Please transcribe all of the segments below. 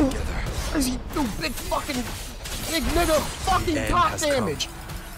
No! As you do big fucking big nigga fucking top damage!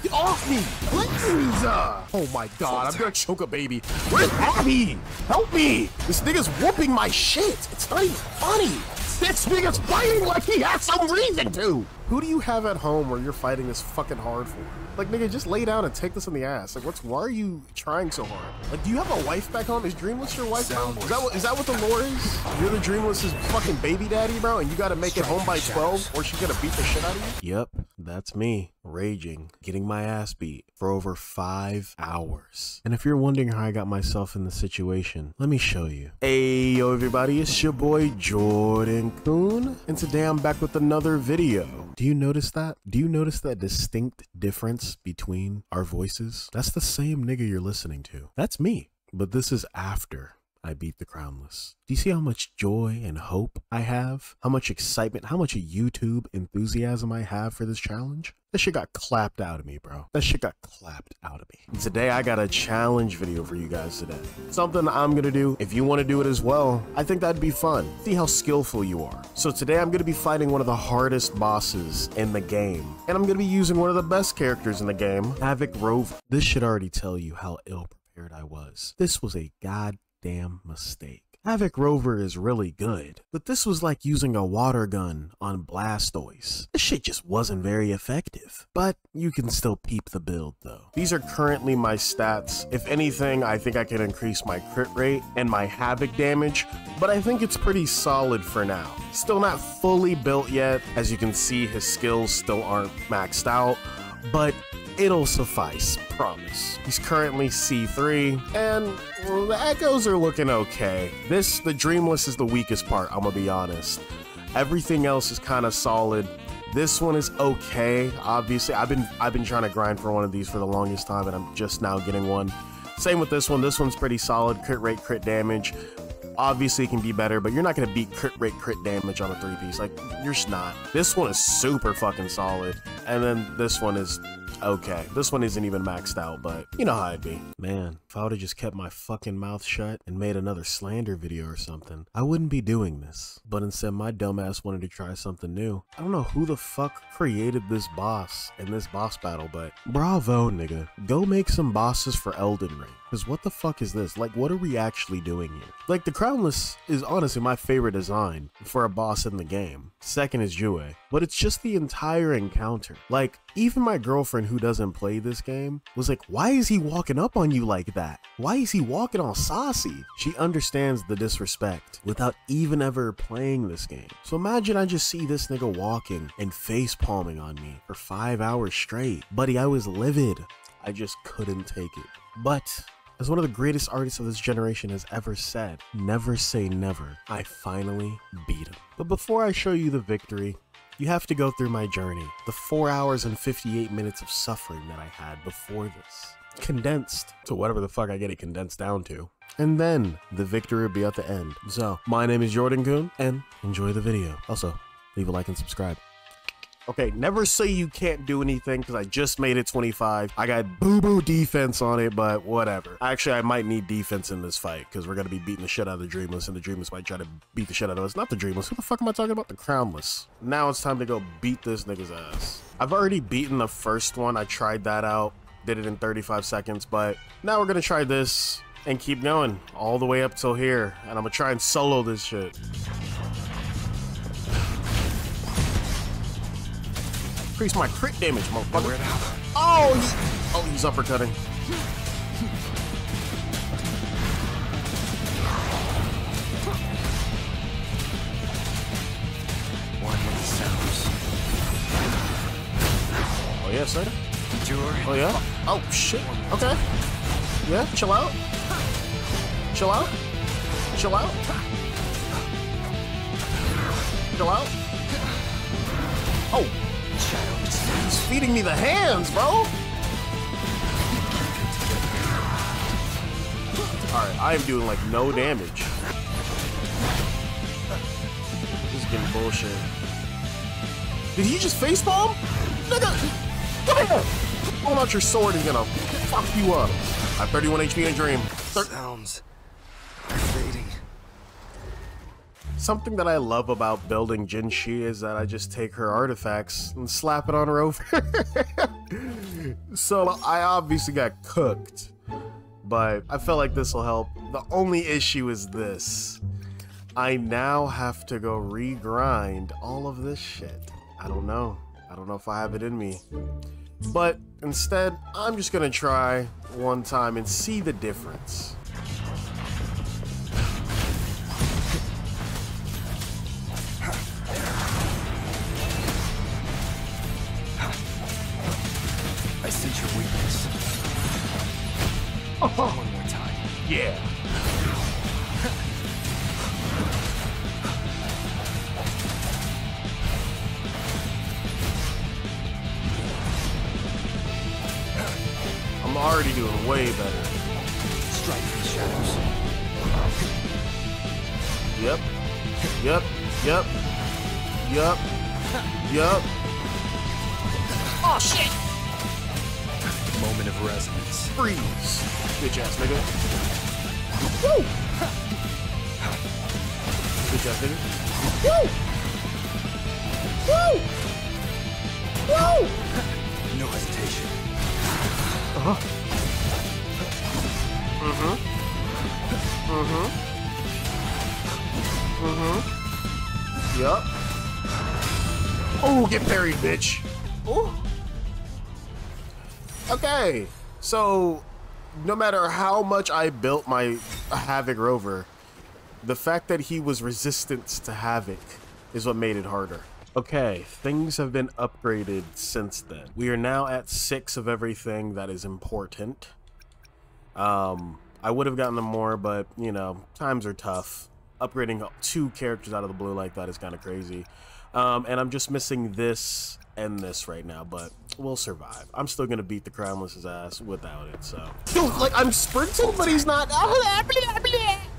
Get off me! Please! Oh my god, I'm gonna choke a baby. Where's Abby? Help me! This nigga's whooping my shit! It's not even funny! This nigga's fighting like he has some reason to! Who do you have at home where you're fighting this fucking hard for? Like, nigga, just lay down and take this in the ass. Like, why are you trying so hard? Like, do you have a wife back home? Is Dreamless your wife home? Is that what the lore is? You're the Dreamless's fucking baby daddy, bro, and you gotta make it home by 12 or she's gonna beat the shit out of you? Yep, that's me. Raging, getting my ass beat for over 5 hours. And if you're wondering how I got myself in this situation, let me show you. Hey, yo, everybody, it's your boy Jordan Kuhn, and today I'm back with another video. Do you notice that? Do you notice that distinct difference between our voices? That's the same nigga you're listening to. That's me. But this is after I beat the Crownless. Do you see how much joy and hope I have? How much excitement, how much YouTube enthusiasm I have for this challenge? That shit got clapped out of me, bro. That shit got clapped out of me. And today, I got a challenge video for you guys today. Something I'm gonna do. If you wanna do it as well, I think that'd be fun. See how skillful you are. So today, I'm gonna be fighting one of the hardest bosses in the game. And I'm gonna be using one of the best characters in the game, Havoc Rover. This should already tell you how ill-prepared I was. This was a goddamn mistake. Havoc Rover is really good, but this was like using a water gun on Blastoise. This shit just wasn't very effective, but you can still peep the build though. These are currently my stats. If anything, I think I can increase my crit rate and my Havoc damage, but I think it's pretty solid for now. Still not fully built yet. As you can see, his skills still aren't maxed out, but it'll suffice, promise. He's currently C3, and the echoes are looking okay. The Dreamless is the weakest part, I'm gonna be honest. Everything else is kind of solid. This one is okay, obviously. I've been trying to grind for one of these for the longest time, and I'm just now getting one. Same with this one. This one's pretty solid. Crit rate, crit damage. Obviously, it can be better, but you're not going to beat crit rate, crit damage on a three-piece. Like, you're just not. This one is super fucking solid. And then this one is okay. This one isn't even maxed out, but you know how it'd be. Man, if I would have just kept my fucking mouth shut and made another slander video or something, I wouldn't be doing this. But instead, my dumbass wanted to try something new. I don't know who the fuck created this boss and this boss battle, but bravo, nigga. Go make some bosses for Elden Ring. Because what the fuck is this? Like, what are we actually doing here? Like, the Crownless is honestly my favorite design for a boss in the game. Second is Jue, but it's just the entire encounter. Like, even my girlfriend who doesn't play this game was like, why is he walking up on you like that? Why is he walking all saucy? She understands the disrespect without even ever playing this game. So imagine I just see this nigga walking and face palming on me for 5 hours straight. Buddy, I was livid. I just couldn't take it. But as one of the greatest artists of this generation has ever said, never say never. I finally beat him. But before I show you the victory, you have to go through my journey. The 4 hours and 58 minutes of suffering that I had before this. Condensed to whatever the fuck I get it condensed down to. And then the victory will be at the end. So, my name is JordinKun, and enjoy the video. Also, leave a like and subscribe. Okay, never say you can't do anything because I just made it 25. I got boo-boo defense on it, but whatever. Actually, I might need defense in this fight because we're going to be beating the shit out of the Dreamless, and the Dreamless might try to beat the shit out of us. Not the Dreamless. Who the fuck am I talking about? The Crownless. Now it's time to go beat this nigga's ass. I've already beaten the first one. I tried that out. Did it in 35 seconds, but now we're going to try this and keep going all the way up till here, and I'm going to try and solo this shit. Increase my crit damage, motherfucker. Oh, he's uppercutting. Oh, yeah, sir. Oh, yeah. Oh, shit. Okay. Yeah, chill out. Chill out. Chill out. Chill out. Oh. He's feeding me the hands, bro! Alright, I am doing like no damage. This is getting bullshit. Did he just facepalm? Nigga! Come here! Pull out your sword and gonna fuck you up. I have 31 HP in a dream. Sounds fading. Something that I love about building Jinhsi is that I just take her artifacts and slap it on Rover. So I obviously got cooked, but I felt like this will help. The only issue is this. I now have to go regrind all of this shit. I don't know if I have it in me. But instead, I'm just gonna try one time and see the difference. I sense your weakness. Oh, one more time. Yeah. I'm already doing way better. Strike for the shadows. Yep. Yep. Yep. Yep. Yep. Oh shit! Moment of resonance. Freeze. Bitch ass nigga. Woo! Bitch ass nigga. Woo! Woo! Woo! No hesitation. Uh-huh. Mm-hmm. Mm-hmm. Mm-hmm. Yup. Oh, get parried, bitch. Oh. Okay, so no matter how much I built my Havoc Rover, the fact that he was resistant to Havoc is what made it harder. Okay, things have been upgraded since then. We are now at 6 of everything that is important. I would have gotten them more, but, you know, times are tough. Upgrading 2 characters out of the blue like that is kind of crazy. And I'm just missing this and this right now, but we'll survive. I'm still gonna beat the Crownless's ass without it, so. Dude, like, I'm sprinting, but he's not.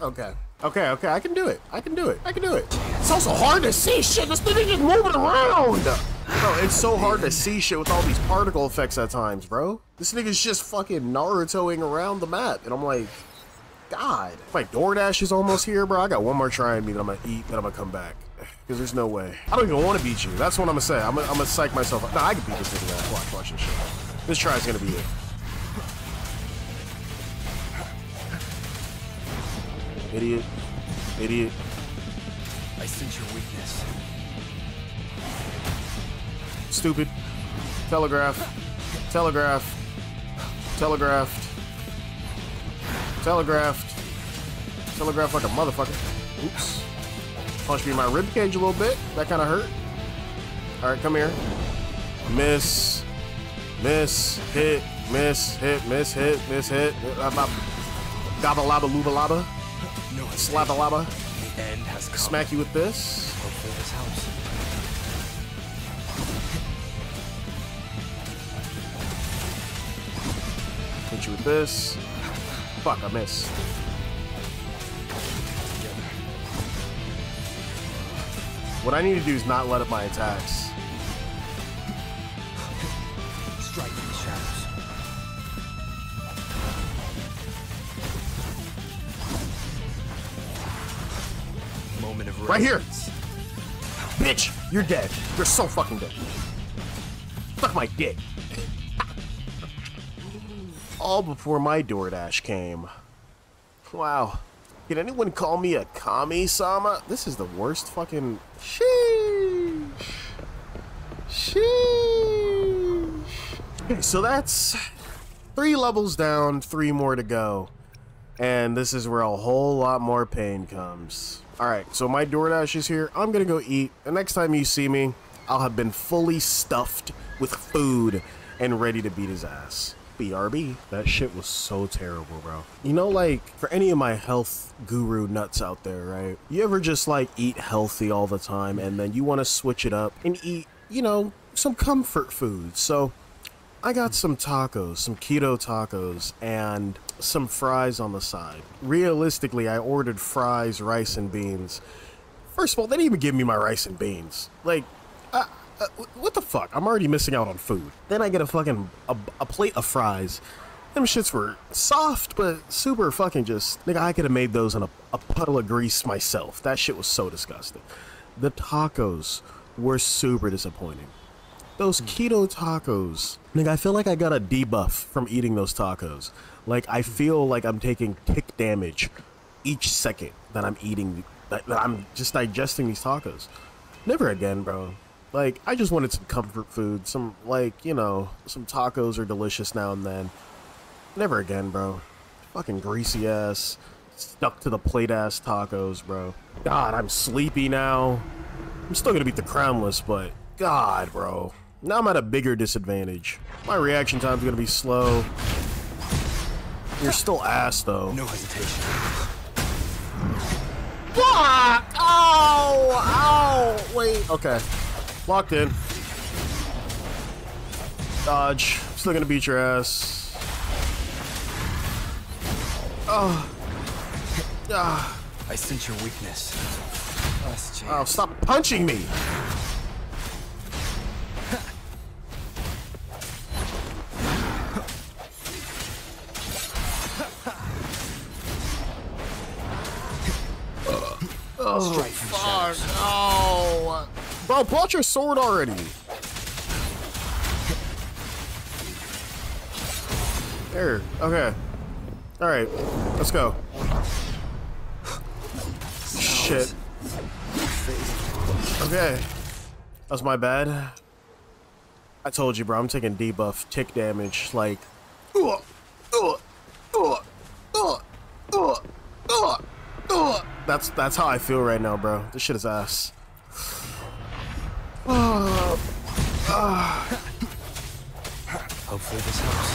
Okay. Okay, okay, I can do it. I can do it. I can do it. It's also hard to see shit. This thing is just moving around. Bro, it's so hard to see shit with all these particle effects at times, bro. This nigga's just fucking Narutoing around the map, and I'm like, God. My DoorDash is almost here, bro. I got one more try in me that I'm gonna eat, then I'm gonna come back. Because there's no way. I don't even want to beat you. That's what I'm going to say. I'm gonna psych myself up. Nah, I can beat this thing now. Watch this shit. This try is going to be it. Idiot. Idiot. I sense your weakness. Stupid. Telegraph. Telegraph. Telegraphed. Telegraphed. Telegraphed like a motherfucker. Oops. Punch me in my ribcage a little bit. That kind of hurt. All right, come here. Miss. Miss. Hit. Miss. Hit. Miss. Hit. Miss. Hit. Gabba laba luba laba. Slabba laba. Smack you with this. Hit you with this. Fuck, I missed. What I need to do is not let up my attacks. Strike in the shadows. Moment of right here! Bitch! You're dead. You're so fucking dead. Fuck my dick. All before my DoorDash came. Wow. Can anyone call me a kami-sama? This is the worst fucking... Sheesh. Sheesh. Okay, so that's 3 levels down, 3 more to go. And this is where a whole lot more pain comes. Alright, so my DoorDash is here. I'm gonna go eat. The next time you see me, I'll have been fully stuffed with food and ready to beat his ass. BRB. That shit was so terrible, bro. You know, like, for any of my health guru nuts out there, right? You ever just, like, eat healthy all the time, and then you want to switch it up and eat, you know, some comfort food. So, I got some tacos, some keto tacos, and some fries on the side. Realistically, I ordered fries, rice, and beans. First of all, they didn't even give me my rice and beans. Like, what the fuck? I'm already missing out on food. Then I get a fucking plate of fries Them shits were soft, but super fucking just... Nigga, I could have made those in a puddle of grease myself. That shit was so disgusting. The tacos were super disappointing. Those keto tacos... Nigga, I feel like I got a debuff from eating those tacos. Like, I feel like I'm taking tick damage each second that I'm eating... That I'm just digesting these tacos. Never again, bro. Like, I just wanted some comfort food. Some, like, you know, some tacos are delicious now and then. Never again, bro. Fucking greasy ass, stuck to the plate ass tacos, bro. God, I'm sleepy now. I'm still gonna beat the Crownless, but God, bro. Now I'm at a bigger disadvantage. My reaction time's gonna be slow. You're still ass, though. No hesitation. Fuck! Ow! Ow! Wait, okay. Locked in. Dodge. I'm still gonna beat your ass. Oh. Ah. I sense your weakness. Oh, stop punching me! Oh, fuck. Oh. Bro, pull out your sword already. There. Okay. Alright. Let's go. Shit. Okay. That's my bad. I told you, bro. I'm taking debuff, tick damage. Like... That's how I feel right now, bro. This shit is ass. Hopefully this helps.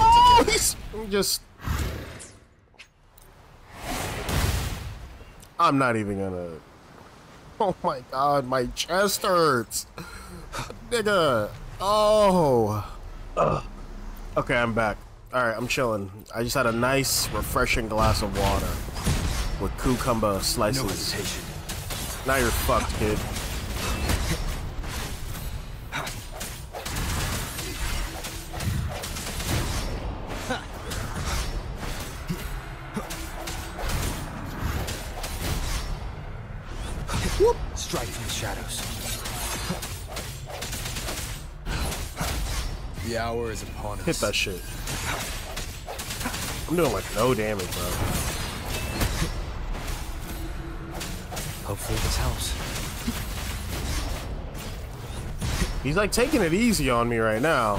Oh, he's just... I'm not even gonna... Oh my god, my chest hurts. Nigga. Oh. Okay, I'm back. Alright, I'm chilling. I just had a nice, refreshing glass of water. With cucumber slices. No hesitation. Now you're fucked, kid. Whoop! Strike from the shadows. The hour is upon us. Hit that shit. I'm doing like no damage, bro. Hopefully this helps. He's like taking it easy on me right now.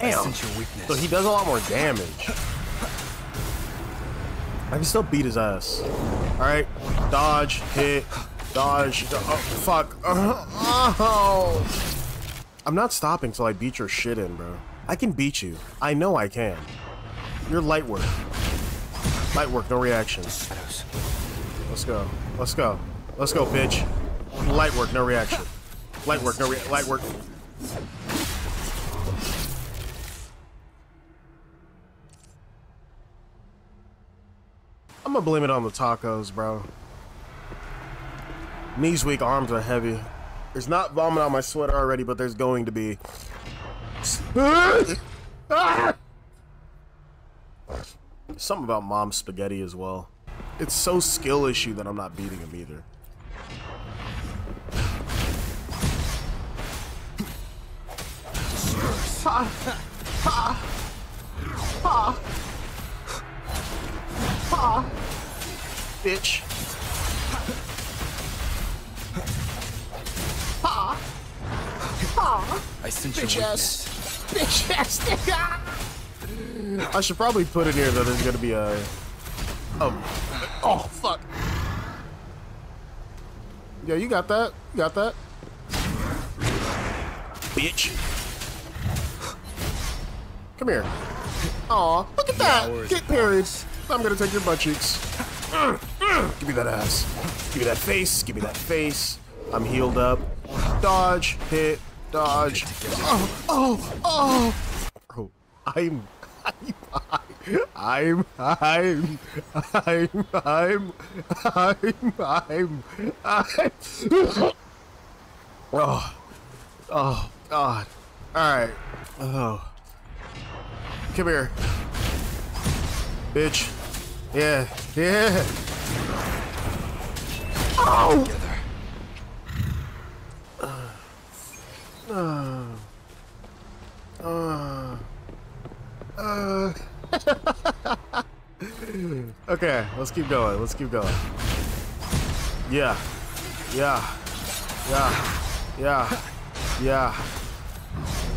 Damn. So he does a lot more damage. I can still beat his ass. Alright. Dodge. Hit. Dodge. Oh, fuck. Oh. I'm not stopping till I beat your shit in, bro. I can beat you. I know I can. You're light work. Light work. No reactions. Let's go. Let's go. Let's go, bitch. Light work, no reaction. Light work, no reaction. Light work. I'm gonna blame it on the tacos, bro. Knees weak, arms are heavy. There's not vomit on my sweater already, but there's going to be. Something about mom's spaghetti as well. It's so skill issue that I'm not beating him either. Ha! Ha! Ha! Ha! Bitch! Ha! Ha! I sense your weakness. Bitch ass! Bitch ass! I should probably put in here that there's gonna be a. Oh, fuck. Yeah, you got that. You got that. Bitch. Come here. Aw, look at that. Get parried. I'm gonna take your butt cheeks. Give me that ass. Give me that face. Give me that face. I'm healed up. Dodge. Hit. Dodge. Oh, oh, oh. Bro, Oh, oh, God. All right. Oh, Come here. Bitch. Yeah. Yeah. Oh! Okay, let's keep going. Let's keep going. Yeah. Yeah. Yeah. Yeah. Yeah.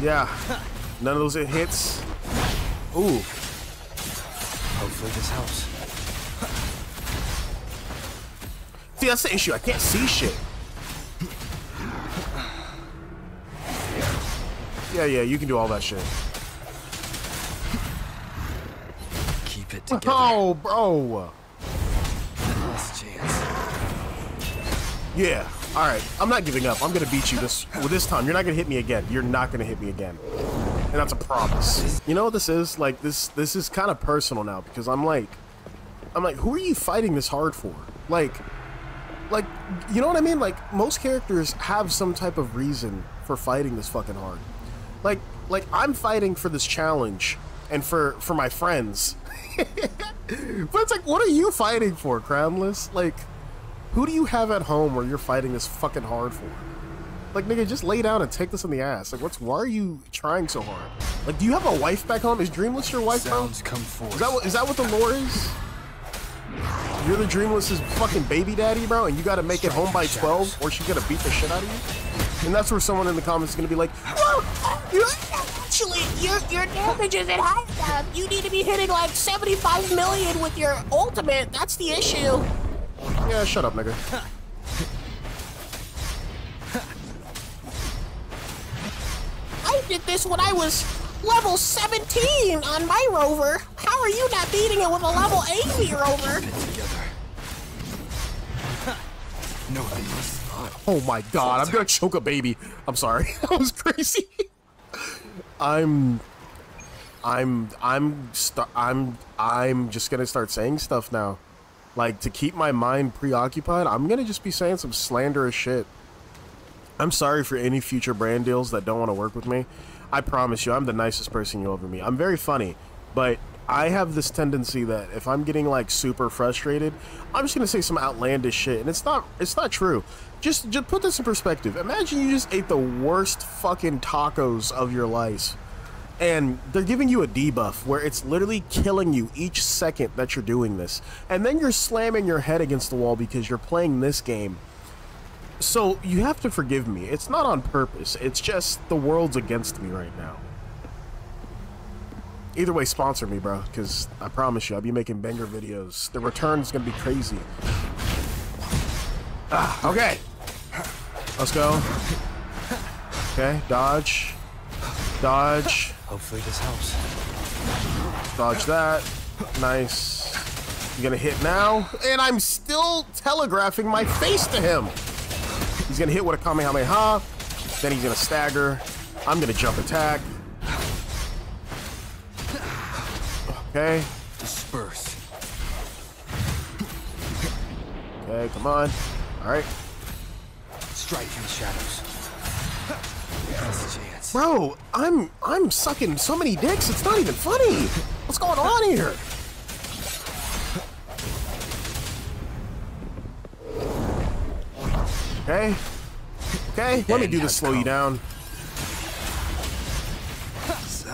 Yeah. None of those hits. Ooh. Hopefully this helps. See, that's the issue. I can't see shit. Yeah, yeah, you can do all that shit. Keep it together. Oh, bro. Last chance. Yeah. All right, I'm not giving up. I'm gonna beat you this time. You're not gonna hit me again. You're not gonna hit me again, and that's a promise. You know what this is? Like this is kind of personal now because I'm like, who are you fighting this hard for? Like, you know what I mean? Like most characters have some type of reason for fighting this fucking hard. Like I'm fighting for this challenge and for my friends, but it's like, what are you fighting for, Crownless? Like. Who do you have at home where you're fighting this fucking hard for? Like, nigga, just lay down and take this in the ass. Like, why are you trying so hard? Like, do you have a wife back home? Is Dreamless your wife, bro? Is that what the lore is? You're the Dreamless's fucking baby daddy, bro, and you gotta make it home by 12 or she's gonna beat the shit out of you? And that's where someone in the comments is gonna be like, well, actually, your damage isn't high enough. You need to be hitting like 75 million with your ultimate. That's the issue. Yeah, shut up, nigga. I did this when I was level 17 on my rover. How are you not beating it with a level 80 rover? No, oh my god, I'm gonna choke a baby. I'm sorry, that was crazy. I'm just gonna start saying stuff now. Like, to keep my mind preoccupied, I'm gonna just be saying some slanderous shit. I'm sorry for any future brand deals that don't want to work with me. I promise you, I'm the nicest person you'll ever meet. I'm very funny, but I have this tendency that if I'm getting, like, super frustrated, I'm just gonna say some outlandish shit, and it's not true. Just put this in perspective. Imagine you just ate the worst fucking tacos of your life, and they're giving you a debuff where it's literally killing you each second that you're doing this. And then you're slamming your head against the wall because you're playing this game. So you have to forgive me. It's not on purpose. It's just the world's against me right now. Either way, sponsor me, bro, because I promise you, I'll be making banger videos. The return's going to be crazy. Ah, okay. Let's go. Okay, dodge. Dodge. Hopefully this helps. Dodge that. Nice. You're gonna hit now. And I'm still telegraphing my face to him. He's gonna hit with a Kamehameha. Then he's gonna stagger. I'm gonna jump attack. Okay. Disperse. Okay, come on. Alright. Strike in the shadows. That's a chance. Bro, I'm sucking so many dicks, it's not even funny. What's going on here? Okay. Okay, let me do this, slow you down.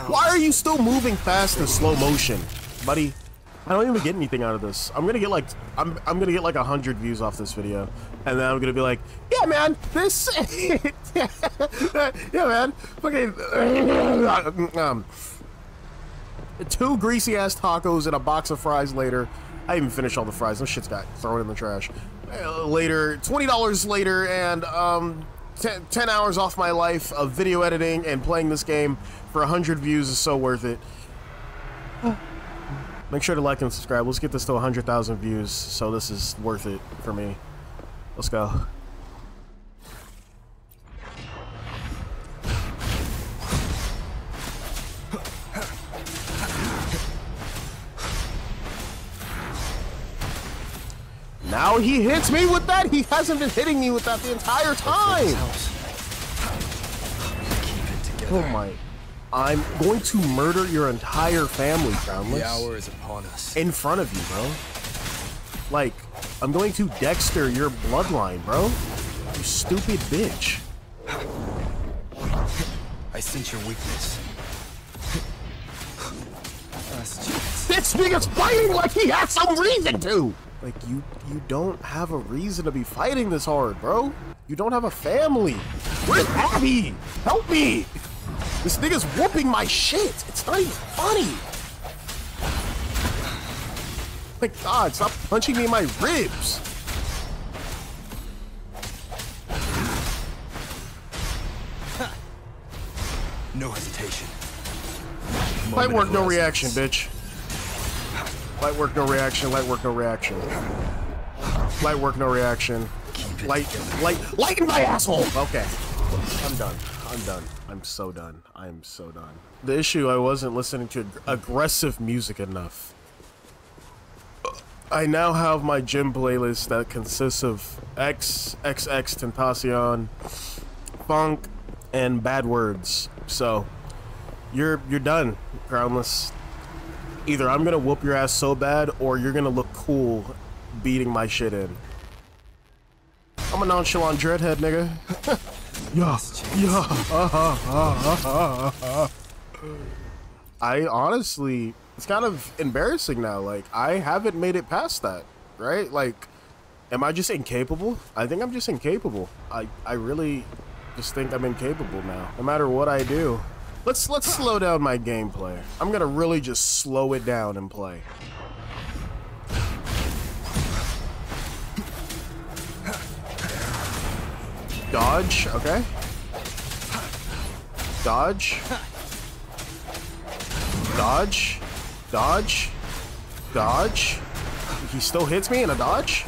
Why are you still moving fast in slow motion, buddy? I don't even get anything out of this. I'm gonna get like I'm gonna get like 100 views off this video, and then I'm gonna be like, yeah, man, this, yeah, man, okay, 2 greasy ass tacos and a box of fries later. I even finished all the fries. Those shits got thrown in the trash. Later, $20 later, and 10 hours off my life of video editing and playing this game for 100 views is so worth it. Make sure to like and subscribe. Let's get this to 100,000 views, so this is worth it for me. Let's go. Now he hits me with that. He hasn't been hitting me with that the entire time. Oh my I'm going to murder your entire family, Crownless. The hour is upon us. In front of you, bro. Like, I'm going to Dexter your bloodline, bro. You stupid bitch. I sense your weakness. This nigga's fighting like he has some reason to! Like, you don't have a reason to be fighting this hard, bro. You don't have a family. Where's Abby? Help me! This nigga's whooping my shit. It's not even funny. My God, stop punching me in my ribs. No hesitation. Light work, no reaction, bitch. Light work, no reaction. Light work, no reaction. Light work, no reaction. Light in my asshole. Okay, I'm done. I'm done. I'm so done. I'm so done. The issue, I wasn't listening to aggressive music enough. I now have my gym playlist that consists of XXXTentacion, funk, and bad words. So, you're done, Crownless. Either I'm gonna whoop your ass so bad, or you're gonna look cool beating my shit in. I'm a nonchalant dreadhead, nigga. I honestly, it's kind of embarrassing now. Like, I haven't made it past that, right? Like, am I just incapable? I think I'm just incapable. I really just think I'm incapable now, no matter what I do. Let's slow down my gameplay. I'm gonna really just slow it down and play. Dodge, okay. Dodge. Dodge. Dodge. Dodge. He still hits me in a dodge.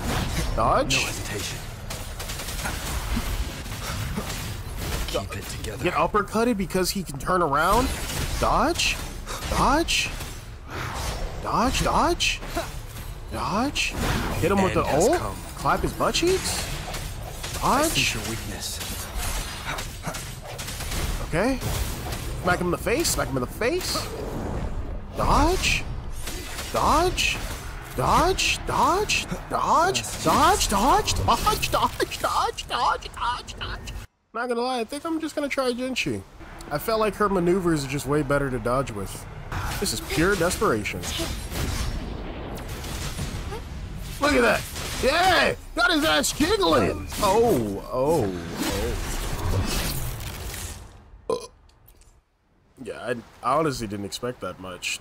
Dodge. No hesitation. Keep it together. Get uppercutted because he can turn around. Dodge. Dodge. Dodge. Dodge. Dodge. Hit him with the ult. Clap his butt cheeks. Dodge. Your weakness. Okay. Smack him in the face. Smack him in the face. Dodge. Dodge. Dodge. Dodge. Dodge. Dodge. Dodge. Dodge. Dodge. Dodge. Dodge. Dodge. Dodge. Dodge. Not gonna lie, I think I'm just gonna try Jinhsi. I felt like her maneuvers are just way better to dodge with. This is pure desperation. Look at that. Yeah! Got his ass jiggling! Oh. Yeah, I honestly didn't expect that much.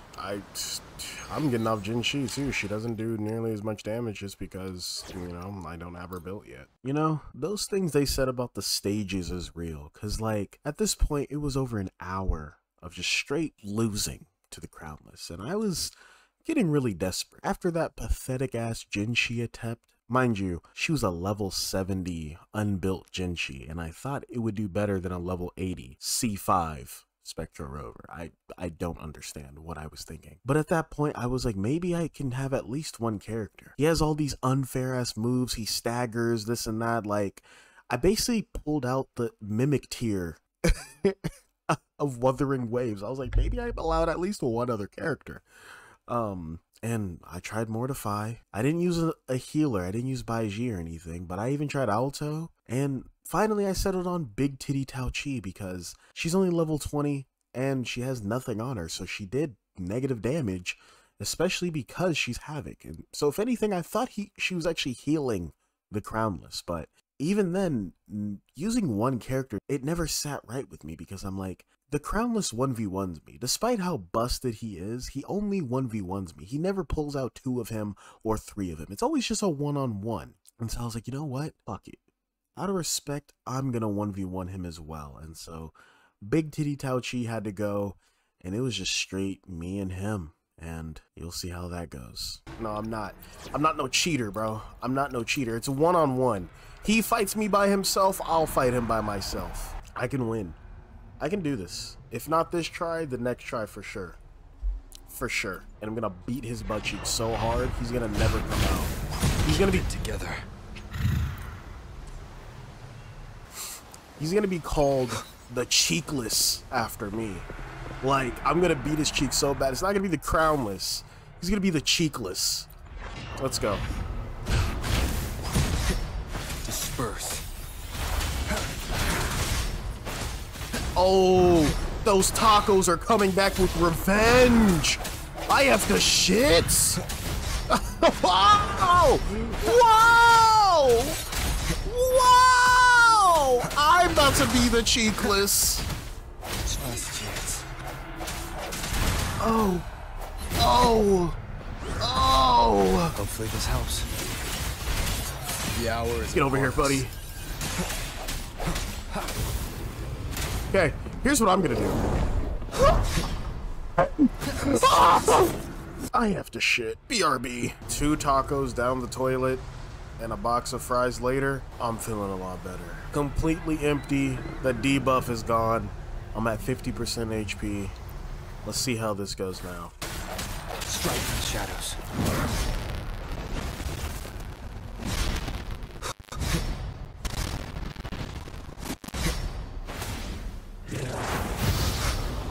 I'm getting off Jinhsi too. She doesn't do nearly as much damage just because, you know, I don't have her built yet. You know, those things they said about the stages is real. Because, like, at this point, it was over an hour of just straight losing to the Crownless. And I was getting really desperate. After that pathetic ass Jinhsi attempt, mind you, she was a level 70 unbuilt Jinhsi, and I thought it would do better than a level 80 C5 Spectro Rover. I don't understand what I was thinking. But at that point, I was like, maybe I can have at least one character. He has all these unfair ass moves, he staggers, this and that. Like, I basically pulled out the mimic tier of Wuthering Waves. I was like, maybe I'm allowed at least one other character. And I tried Mortify. I didn't use a healer. I didn't use Baiji or anything, but I even tried Alto. And finally I settled on Big Titty Taoqi because she's only level 20 and she has nothing on her. So she did negative damage, especially because she's Havoc. And so if anything, I thought she was actually healing the Crownless, but even then, using one character, it never sat right with me because I'm like, the Crownless 1v1s me. Despite how busted he is, he only 1v1s me. He never pulls out two of him or three of him. It's always just a one-on-one. And so I was like, you know what? Fuck it. Out of respect, I'm going to 1v1 him as well. And so Big Titty Taoqi had to go, and it was just straight me and him. And you'll see how that goes. No, I'm not. I'm not no cheater, bro. I'm not no cheater. It's a one-on-one. He fights me by himself, I'll fight him by myself. I can win. I can do this. If not this try, the next try for sure. For sure. And I'm gonna beat his butt cheek so hard, he's gonna never come out. He's gonna be together. He's gonna be called the Cheekless after me. Like, I'm gonna beat his cheek so bad. It's not gonna be the crownless. He's gonna be the cheekless. Let's go. Disperse. Oh, those tacos are coming back with revenge. I have the shits. Wow! Wow! Wow! I'm about to be the cheekless. Oh. Oh. Oh. Hopefully this helps. The hour is Get over here, buddy. Okay, here's what I'm gonna do. I have to shit. BRB. 2 tacos down the toilet and a box of fries later, I'm feeling a lot better. Completely empty. The debuff is gone. I'm at 50% HP. Let's see how this goes now. Strike in the shadows.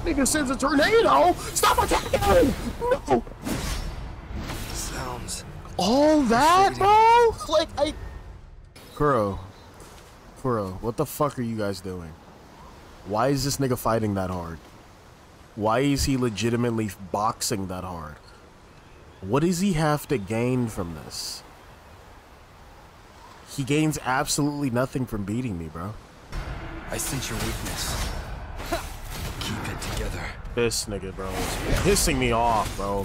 Nigga sends a tornado! Stop attacking him! No! Sounds... All that, bro? Like, I... Kuro, what the fuck are you guys doing? Why is this nigga fighting that hard? Why is he legitimately boxing that hard? What does he have to gain from this? He gains absolutely nothing from beating me, bro. I sense your weakness. Keep it together. This nigga, bro, is pissing me off, bro.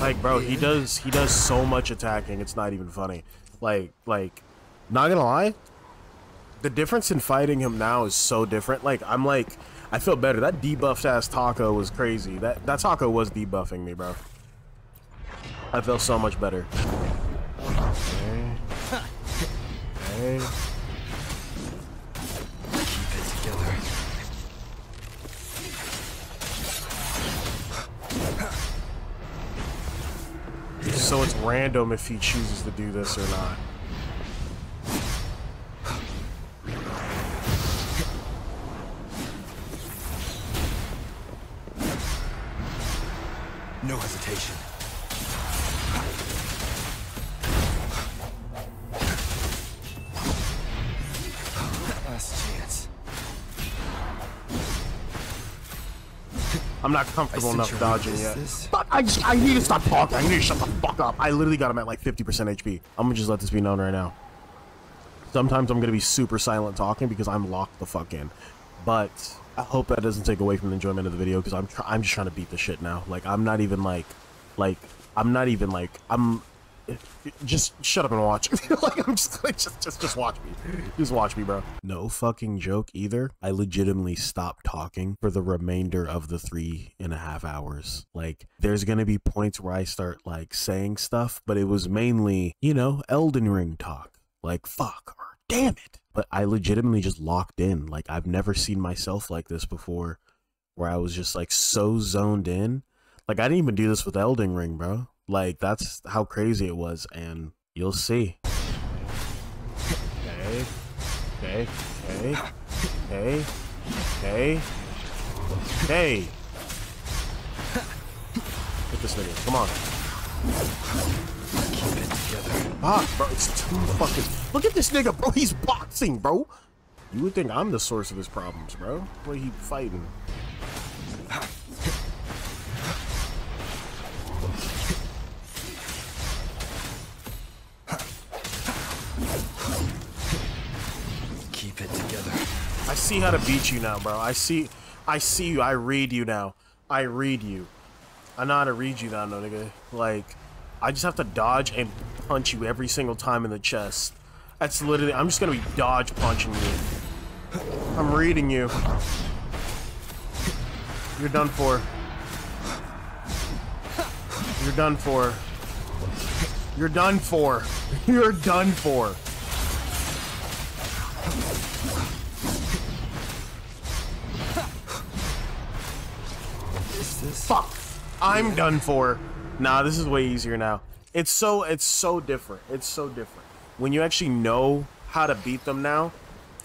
Like, bro, he does so much attacking, it's not even funny. Like, not gonna lie, the difference in fighting him now is so different. Like, I'm like, I feel better. That debuffed ass taco was crazy. That taco was debuffing me, bro. I feel so much better. Okay. Okay. Keep it together. So it's random if he chooses to do this or not. No hesitation. Last chance. I'm not comfortable enough dodging yet. But I need to stop talking. I need to shut the fuck up. I literally got him at like 50% HP. I'm gonna just let this be known right now. Sometimes I'm gonna be super silent talking because I'm locked the fuck in. But I hope that doesn't take away from the enjoyment of the video, because I'm just trying to beat the shit now. Like, I'm just shut up and watch. Like, I'm just like, just watch me. Just watch me, bro. No fucking joke either. I legitimately stopped talking for the remainder of the 3.5 hours. Like, there's gonna be points where I start like saying stuff, but it was mainly, you know, Elden Ring talk. Like, fuck or damn it. But I legitimately just locked in. Like, I've never seen myself like this before, where I was just like so zoned in. Like, I didn't even do this with Elden Ring, bro. Like, that's how crazy it was, and you'll see. Okay. Okay. Okay. Okay. Okay. Okay. Get this nigga. Come on. Keep it together. Ah, bro, it's too fucking... Look at this nigga, bro. He's boxing, bro. You would think I'm the source of his problems, bro. Why he fighting? Keep it together. I see how to beat you now, bro. I see you. I read you now. I read you. I know how to read you now, no nigga. Like, I just have to dodge and punch you every single time in the chest. That's literally, I'm just gonna be dodge punching you. I'm reading you. You're done for. You're done for. You're done for. You're done for. Fuck. I'm done for. Nah, this is way easier now. It's so different. When you actually know how to beat them now,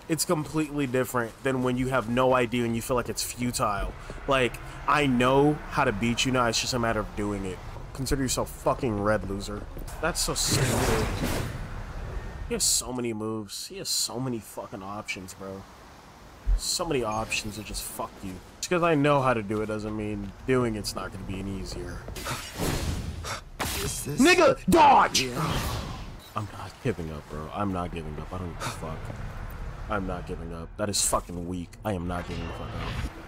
it's completely different than when you have no idea and you feel like it's futile. Like, I know how to beat you now, it's just a matter of doing it. Consider yourself fucking red, loser. That's so stupid. He has so many moves. He has so many fucking options, bro. So many options that just fuck you. Just because I know how to do it doesn't mean doing it's not going to be any easier. Nigga, dodge! Yeah. I'm not giving up, bro. I'm not giving up. I don't give a fuck. I'm not giving up. That is fucking weak. I am not giving the fuck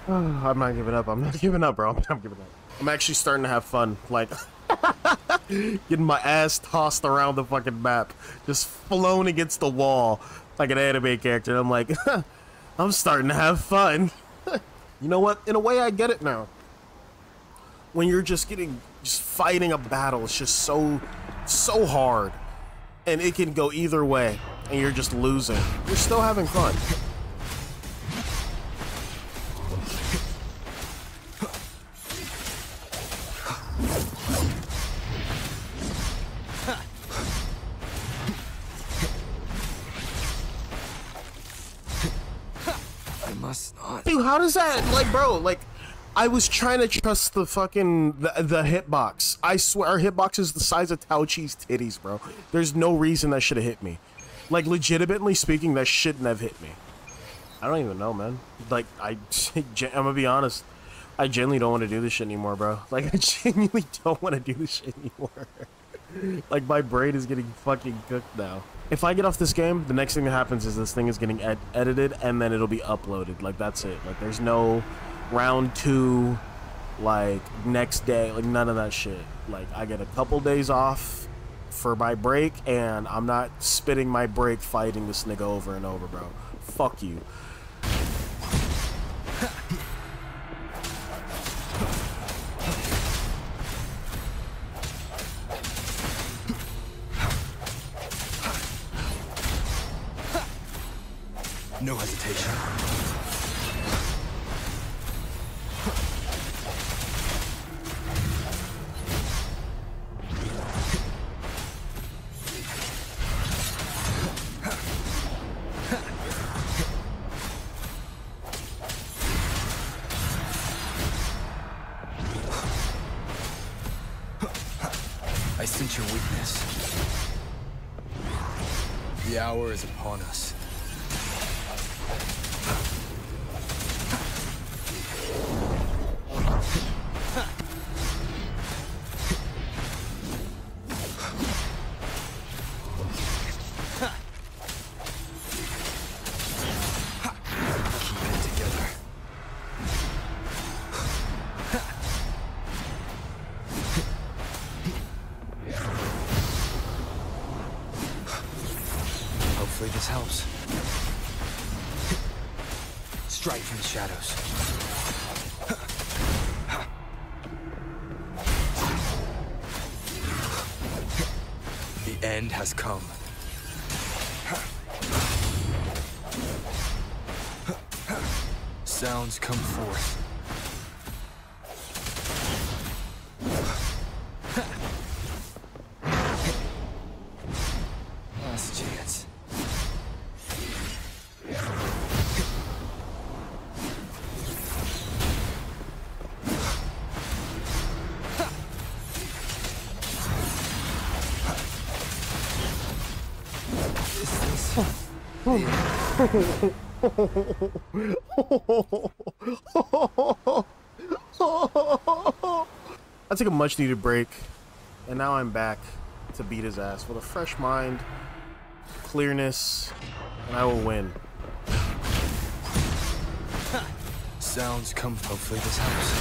up. I'm not giving up. I'm not giving up, bro. I'm not giving up. I'm actually starting to have fun. Like, getting my ass tossed around the fucking map. Just flown against the wall like an anime character. And I'm like, I'm starting to have fun. You know what? In a way, I get it now. When you're just getting, just fighting a battle, it's just so hard. And it can go either way. And you're just losing. You're still having fun. Dude, how does that, like, bro, like, I was trying to trust the fucking, the hitbox. I swear, our hitbox is the size of Taoqi's titties, bro. There's no reason that should have hit me. Like, legitimately speaking, that shouldn't have hit me. I don't even know, man. Like, I'm gonna be honest. I genuinely don't want to do this shit anymore, bro. Like, I genuinely don't want to do this shit anymore. Like, my brain is getting fucking cooked now. If I get off this game, the next thing that happens is this thing is getting edited, and then it'll be uploaded. Like, that's it. Like, there's no round 2, like, next day. Like, none of that shit. Like, I get a couple days off for my break, and I'm not spitting my break fighting this nigga over and over, bro. Fuck you. No hesitation. I sense your weakness. The hour is upon us. I took a much needed break, and now I'm back to beat his ass with a fresh mind, clearness, and I will win. Sounds come hopefully this house.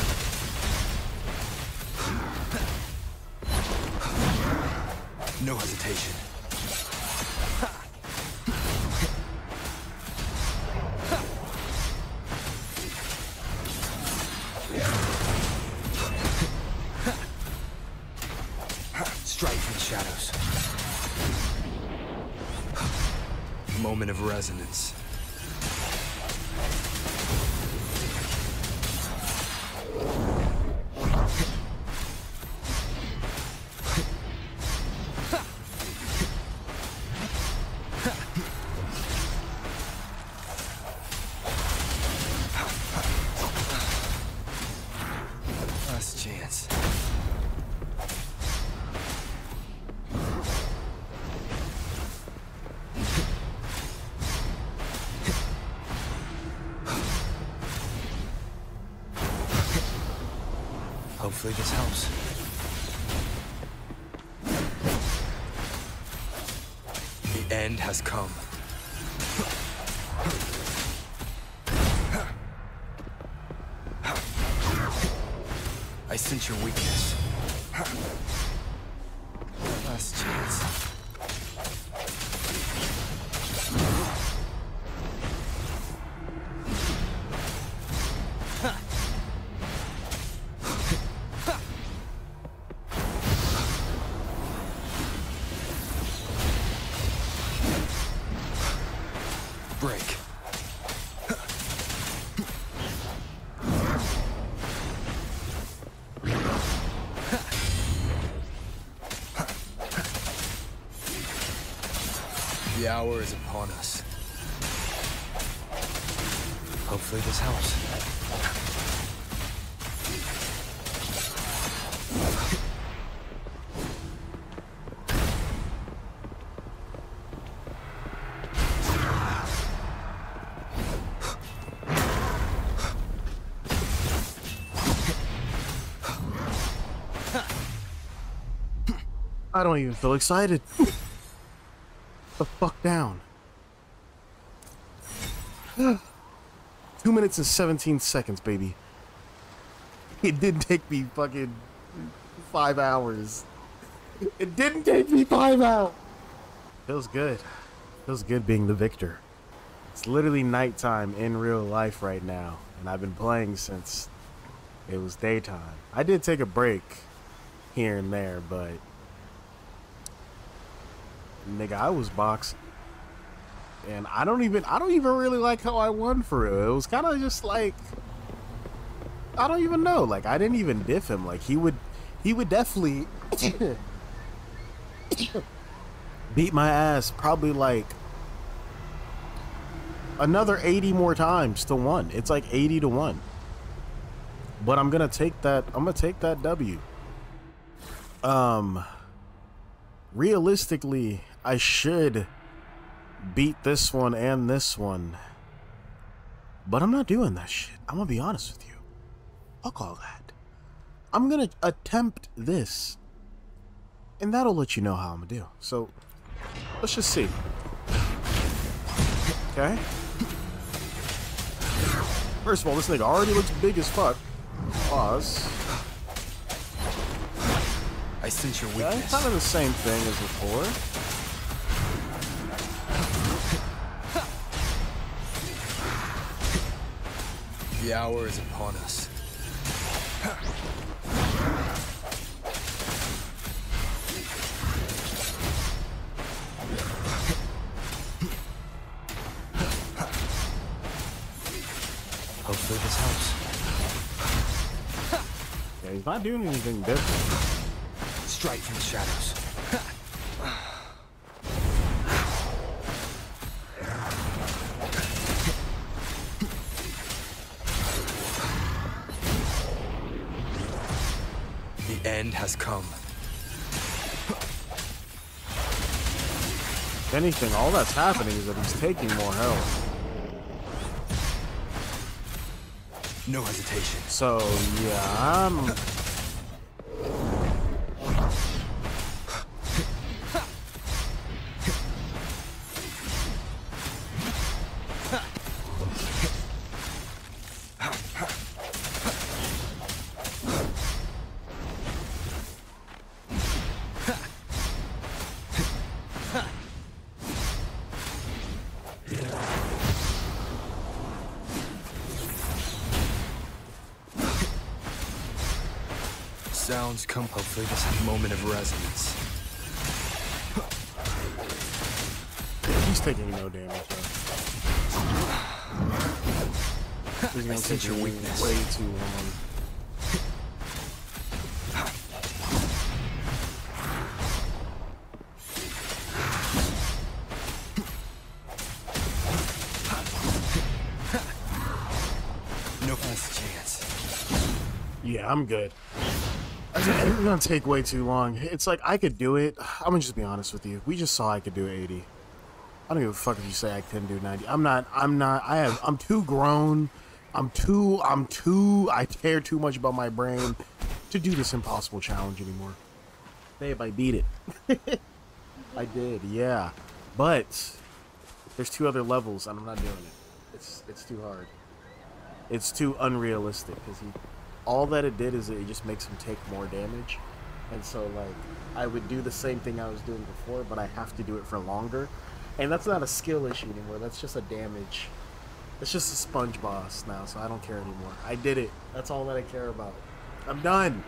No hesitation. Of resonance. Hopefully this helps. The end has come. I sense your weakness. Last chance. The hour is upon us. Hopefully this helps. I don't even feel excited. The fuck down. 2 minutes and 17 seconds, baby. It didn't take me fucking 5 hours. It didn't take me 5 hours. Feels good. Feels good being the victor. It's literally nighttime in real life right now, and I've been playing since it was daytime. I did take a break here and there, but nigga, I was boxing, and I don't even really like how I won for real. It was kind of just like, I don't even know. Like, I didn't even diff him. Like, he would definitely beat my ass probably like another 80 more times to 1. It's like 80 to 1. But I'm gonna take that. I'm gonna take that W. Realistically, I should beat this one and this one, but I'm not doing that shit. I'm gonna be honest with you. Fuck all that. I'm gonna attempt this, and that'll let you know how I'm gonna do. So let's just see. Okay. First of all, this nigga already looks big as fuck. Pause. I sense your weakness. It's kind of the same thing as before. The hour is upon us. Hopefully this helps. Yeah, he's not doing anything different. Strike from the shadows. The end has come. If anything, all that's happening is that he's taking more health. No hesitation. So, yeah, sounds come, hopefully this moment of resonance. He's taking no damage, though. He's gonna take your weakness way too long. No last chance. Yeah, I'm good. It's gonna take way too long. It's like, I could do it. I'm gonna just be honest with you. We just saw I could do 80. I don't give a fuck if you say I couldn't do 90. I'm too grown. I care too much about my brain. to do this impossible challenge anymore. Babe, I beat it. I did, yeah. But there's two other levels, and I'm not doing it. It's too hard. It's too unrealistic, because all that it did is it just makes him take more damage. And so, like, I would do the same thing I was doing before, but I have to do it for longer. And that's not a skill issue anymore. That's just a damage. It's just a sponge boss now, so I don't care anymore. I did it. That's all that I care about. I'm done.